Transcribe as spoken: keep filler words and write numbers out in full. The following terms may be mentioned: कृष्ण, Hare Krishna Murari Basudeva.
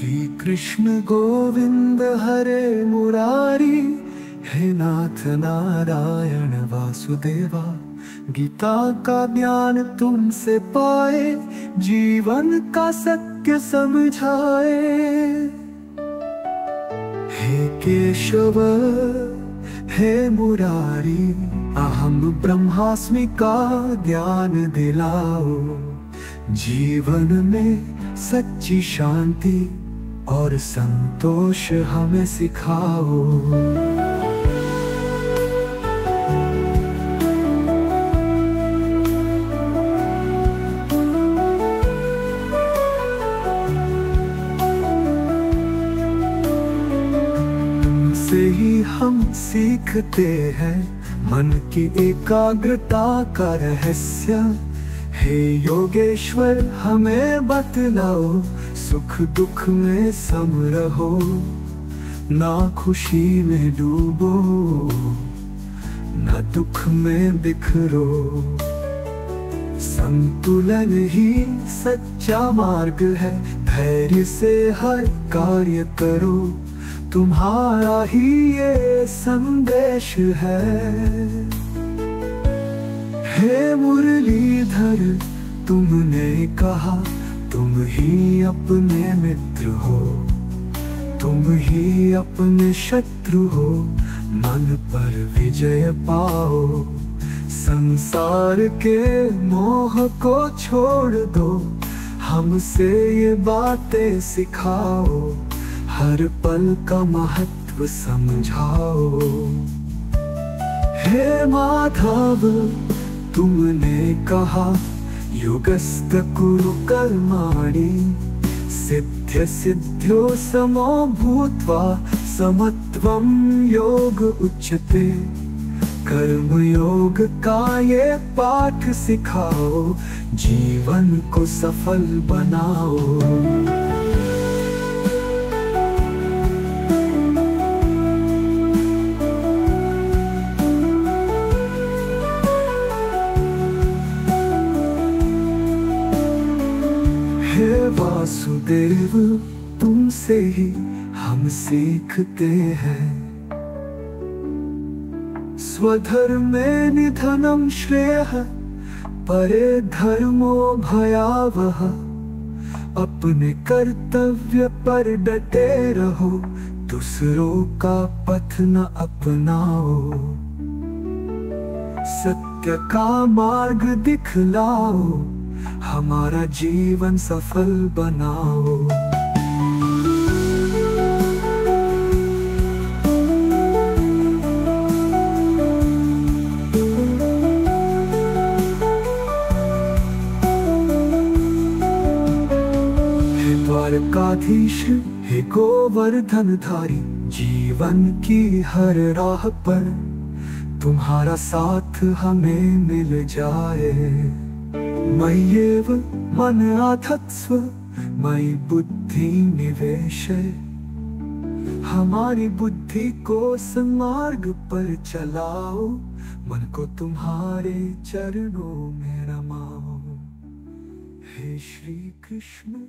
श्री कृष्ण गोविंद हरे मुरारी, हे नाथ नारायण वासुदेवा। गीता का ज्ञान तुमसे पाए, जीवन का सत्य समझाए। हे केशव हे मुरारी, अहम ब्रह्मास्मि का ज्ञान दिलाओ। जीवन में सच्ची शांति और संतोष हमें सिखाओ। से ही हम सीखते हैं मन की एकाग्रता का रहस्य। हे योगेश्वर हमें बतलाओ, सुख दुख में सम रहो, ना खुशी में डूबो ना दुख में बिखरो। संतुलन ही सच्चा मार्ग है, धैर्य से हर कार्य करो, तुम्हारा ही ये संदेश है। हे मुरलीधर तुमने कहा, तुम ही अपने मित्र हो, तुम ही अपने शत्रु हो, मन पर विजय पाओ। संसार के मोह को छोड़ दो, हमसे ये बातें सिखाओ, हर पल का महत्व समझाओ। हे माधव तुमने कहा, युगस्त कुरु कर्माणि, सिद्ध्य सिद्ध्यो समो भूत्वा, समत्वं योग उच्यते। कर्म योग का ये पाठ सिखाओ, जीवन को सफल बनाओ। वासुदेव तुमसे ही हम सीखते हैं, स्वधर्मे में निधनम श्रेयः, परे धर्मो भयावह। अपने कर्तव्य पर डटे रहो, दूसरों का पथ न अपनाओ। सत्य का मार्ग दिखलाओ, हमारा जीवन सफल बनाओ। हे द्वारकाधीश हे गोवर्धनधारी, जीवन की हर राह पर तुम्हारा साथ हमें मिल जाए। मय्येव मन आधत्स्व, मयि बुद्धि निवेशय, हमारी बुद्धि को सन्मार्ग पर चलाओ, मन को तुम्हारे चरणों में रमाओ। हे श्री कृष्ण।